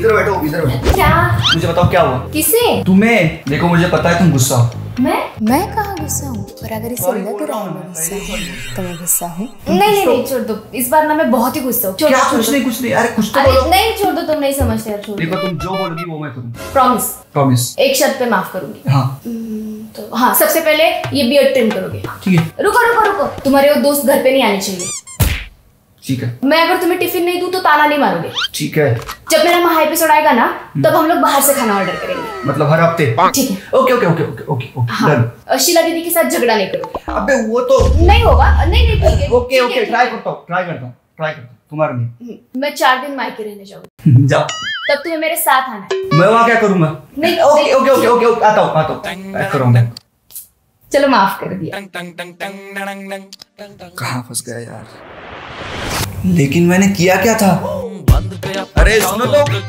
इधर बैठो, इधर बैठो। क्या? मुझे बताओ क्या हुआ? किसे? तुम्हें। देखो मुझे पता है तुम गुस्सा हो। मैं कहाँ गुस्सा हूँ? पर अगर इसे लग रहा है तो मैं गुस्सा हूँ। नहीं नहीं छोड़ दो, इस बार ना मैं बहुत ही गुस्सा हूँ। क्या? कुछ नहीं कुछ नहीं, अरे कुछ तो बोलो। नहीं छोड़ दो, तुम नहीं समझते। देखो तुम जो बोलोगी वो मैं करूँगी। प्रॉमिस? प्रॉमिस। एक शर्त पे माफ करूँगी। हाँ तो हाँ, सबसे पहले ये बियर्ड ट्रिम करोगे, ठीक है? रुको रुको रुको, तुम्हारे वो दोस्त घर पे नहीं आने चाहिए, ठीक है? मैं अगर तुम्हें टिफिन नहीं दूं तो ताना नहीं मारोगे, ठीक है? जब मेरा माँ हाई पे चढ़ाएगा ना, तब हम लोग बाहर से खाना ऑर्डर करेंगे, मतलब हर हफ्ते, ठीक है? Okay okay okay okay okay okay. Sheela दीदी के साथ झगड़ा नहीं करोगे? अबे वो तो नहीं होगा। नहीं नहीं ठीक है, ओके ओके, ट्राई करता हूँ। तुम्हारे लिए मैं 4 दिन मायके रहने जाऊंगी। जाओ, तब तुम्हें मेरे साथ आना है। मैं वहाँ क्या करूँगा? नहीं okay okay okay okay okay, आता हूँ करूँगा। चलो माफ कर दिया। कहाँ फंस गया यार, लेकिन मैंने किया क्या था? अरे सुनो तो।